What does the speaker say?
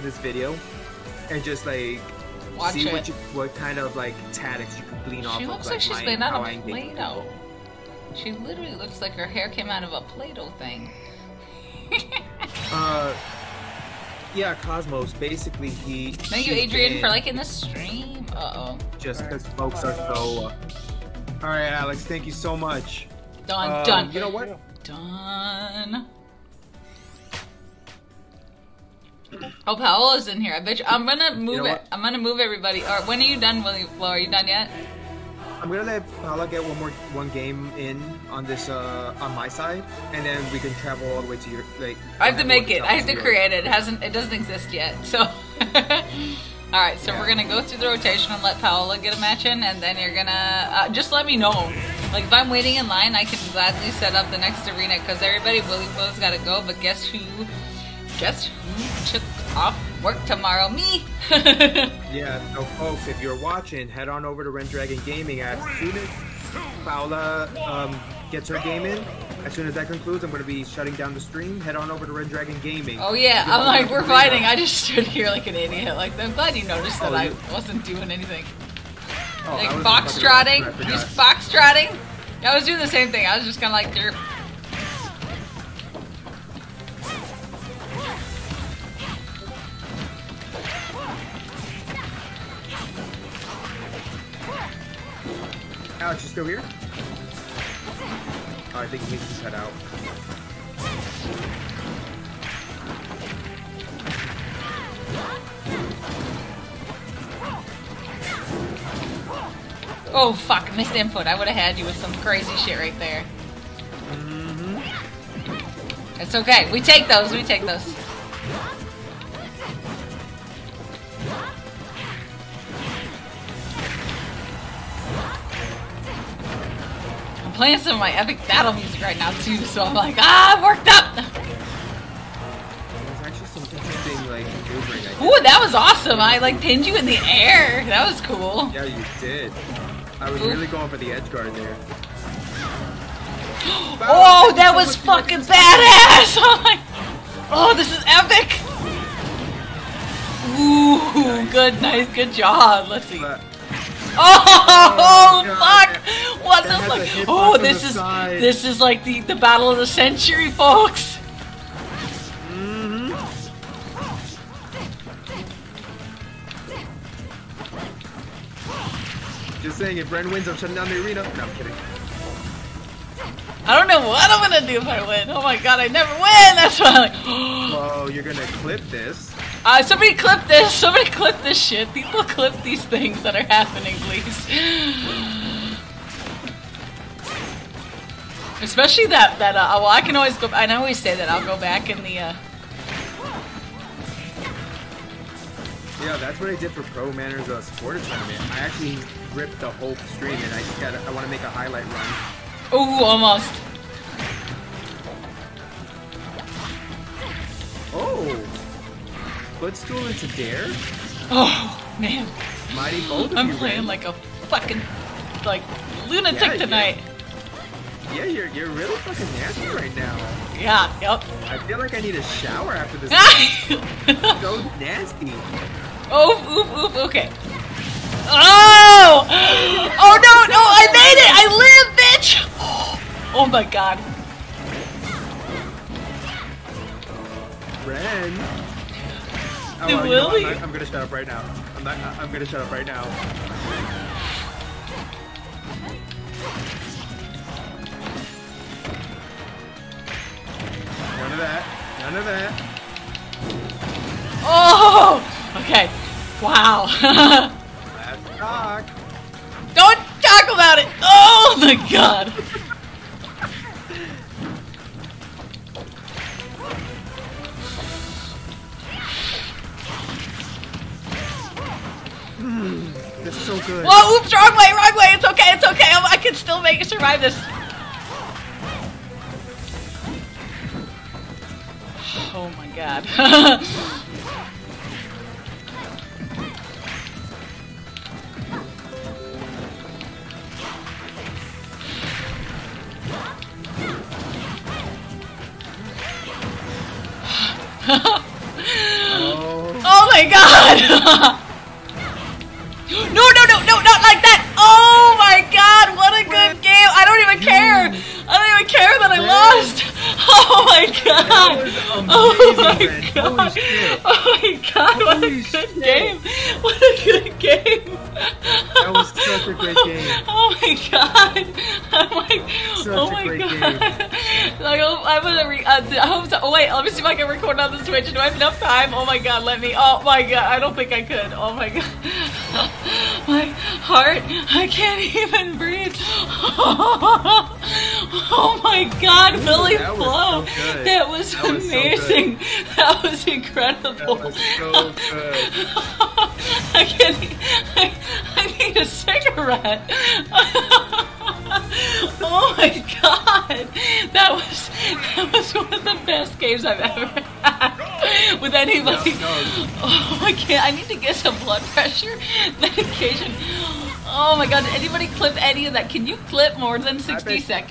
to this video and just like see what kind of like tactics you can glean off of. She looks like she's made out of Play-Doh. She literally looks like her hair came out of a Play-Doh thing. Yeah, Cosmos. Basically, he. Thank you, Adrian, for liking the stream. Just because folks are so. All right, Alex. Thank you so much. Done. Done. You know what? Done. Oh, Paola's in here. I bet you. I'm gonna move I'm gonna move everybody. All right, when are you done, Willy Flo? Are you done yet? I'm gonna let Paola get one game in on this on my side, and then we can travel all the way to your like. I have to make it. I have to create it. It doesn't exist yet. So, all right. So yeah. We're gonna go through the rotation and let Paola get a match in, and then you're gonna just let me know. Like if I'm waiting in line, I can gladly set up the next arena because everybody Willy Flo's gotta go. But guess who? Guess who took off work tomorrow? Me! Yeah, so folks, if you're watching, head on over to Rendragon Gaming as soon as Paola gets her game in. As soon as that concludes, I'm going to be shutting down the stream. Head on over to Rendragon Gaming. Oh yeah, I'm like, we're fighting. I just stood here like an idiot. Like, I'm glad you noticed that I wasn't doing anything. Oh, like foxtrotting, just foxtrotting. I was doing the same thing. I was just kind of like, derp. Alex, you still here? Oh, I think he needs to head out. Oh fuck, missed input. I would have had you with some crazy shit right there. Mm-hmm. It's okay. We take those. We take those. Playing some of my epic battle music right now too, so I'm like, I'm worked up. There's actually some interesting like maneuvering. Ooh, that was awesome! I like pinned you in the air. That was cool. Yeah, you did. I was really going for the edge guard there. Oh, that was fucking badass! I'm like, oh, this is epic. Ooh, nice. Good, nice, good job. Let's see. Oh, fuck! What the fuck? Oh, this is like the battle of the century, folks. Mm-hmm. Just saying, if Bren wins, I'm shutting down the arena. No, I'm kidding. I don't know what I'm gonna do if I win. Oh my god, I never win. That's why I'm like. Oh, you're gonna clip this. Somebody clip this! Somebody clip this shit! People clip these things that are happening, please. Especially that well, I can always go, I always say that I'll go back in the, Yeah, that's what I did for Pro Manner's, Sports Tournament. I actually ripped the whole stream and I just I want to make a highlight run. Ooh, almost. Oh! Footstool into dare? Oh man. Mighty bold. I'm playing like a fucking like lunatic tonight. Yeah, you're really fucking nasty right now. Yeah, yep. I feel like I need a shower after this. So nasty. Oh, oof, oof, okay. Oh! Oh no, no, I made it! I live, bitch! Oh my god. Ren. Oh, well, you know, I'm gonna shut up right now. I'm gonna shut up right now. None of that. None of that. Oh! Okay. Wow. Let's talk. Don't talk about it! Oh my god! That's so good. Whoa, oops, wrong way, wrong way. It's okay, it's okay. I can still make it survive this. Oh my god. Oh. my god! No, no, no, no, not like that! Oh my god, what a good game! I don't even care! I don't even care that I lost! Oh my god! Oh my god! Oh my god, what a good game! What a good game! That was such a great game. Oh my god! I'm like, oh my god! Like, I'm gonna I hope so. Oh wait, let me see if I can record on the Switch. Do I have enough time? Oh my god, let me. Oh my god, I don't think I could. Oh my god. My heart, I can't even breathe. Oh my god, Willy Flo. That was amazing. That was incredible. That was so good. I can't. I need a cigarette. Oh my god. That was one of the best games I've ever had. With anybody. Oh my god, I need to get some blood pressure medication. Oh my god, did anybody clip any of that? Can you clip more than 60 seconds?